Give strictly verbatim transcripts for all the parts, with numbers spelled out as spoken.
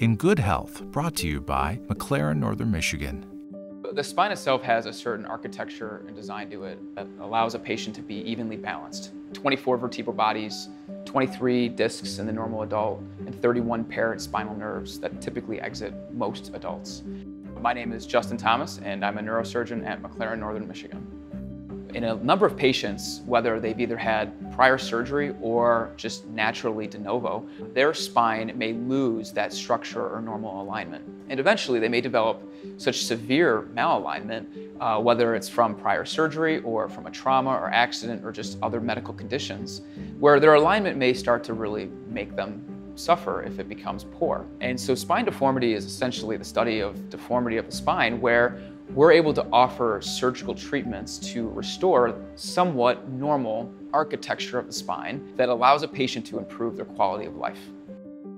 In Good Health, brought to you by McLaren Northern Michigan. The spine itself has a certain architecture and design to it that allows a patient to be evenly balanced. twenty-four vertebral bodies, twenty-three discs in the normal adult, and thirty-one parent spinal nerves that typically exit most adults. My name is Justin Thomas, and I'm a neurosurgeon at McLaren Northern Michigan. In a number of patients, whether they've either had prior surgery or just naturally de novo, their spine may lose that structure or normal alignment. And eventually they may develop such severe malalignment, uh, whether it's from prior surgery or from a trauma or accident or just other medical conditions, where their alignment may start to really make them suffer if it becomes poor. And so spine deformity is essentially the study of deformity of the spine, where we're able to offer surgical treatments to restore somewhat normal architecture of the spine that allows a patient to improve their quality of life.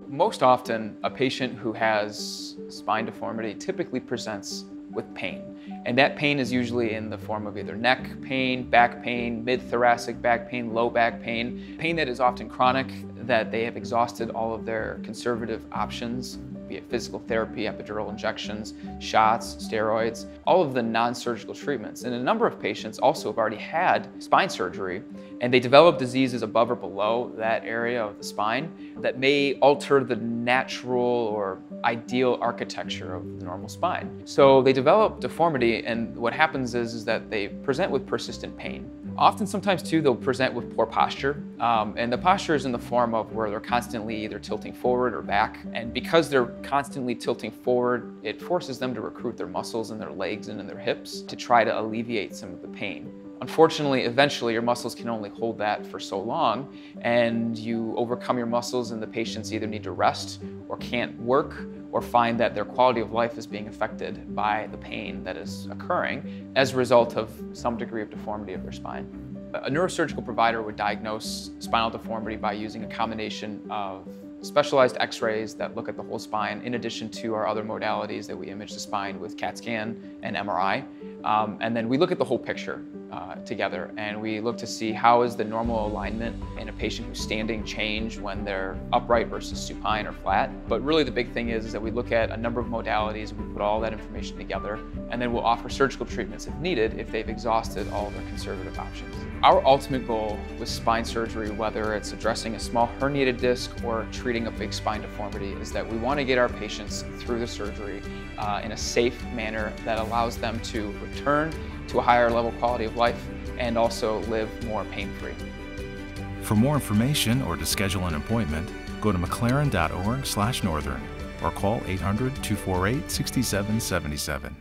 Most often, a patient who has spine deformity typically presents with pain. And that pain is usually in the form of either neck pain, back pain, mid-thoracic back pain, low back pain, pain that is often chronic, that they have exhausted all of their conservative options, be it physical therapy, epidural injections, shots, steroids, all of the non-surgical treatments. And a number of patients also have already had spine surgery, and they develop diseases above or below that area of the spine that may alter the natural or ideal architecture of the normal spine. So they develop deformity, and what happens is, is that they present with persistent pain. Often, sometimes too, they'll present with poor posture, um, and the posture is in the form of where they're constantly either tilting forward or back, and because they're constantly tilting forward, it forces them to recruit their muscles in their legs and in their hips to try to alleviate some of the pain. Unfortunately, eventually your muscles can only hold that for so long, and you overcome your muscles and the patients either need to rest or can't work or find that their quality of life is being affected by the pain that is occurring as a result of some degree of deformity of their spine. A neurosurgical provider would diagnose spinal deformity by using a combination of specialized x-rays that look at the whole spine, in addition to our other modalities that we image the spine with CAT scan and M R I. Um, and then we look at the whole picture uh, together, and we look to see how is the normal alignment in a patient who's standing change when they're upright versus supine or flat. But really the big thing is, is that we look at a number of modalities, and we put all that information together, and then we'll offer surgical treatments if needed if they've exhausted all their conservative options. Our ultimate goal with spine surgery, whether it's addressing a small herniated disc or treating a big spine deformity, is that we want to get our patients through the surgery uh, in a safe manner that allows them to return to a higher level quality of life and also live more pain-free. For more information or to schedule an appointment, go to mclaren dot org slash northern or call eight hundred, two four eight, six seven seven seven.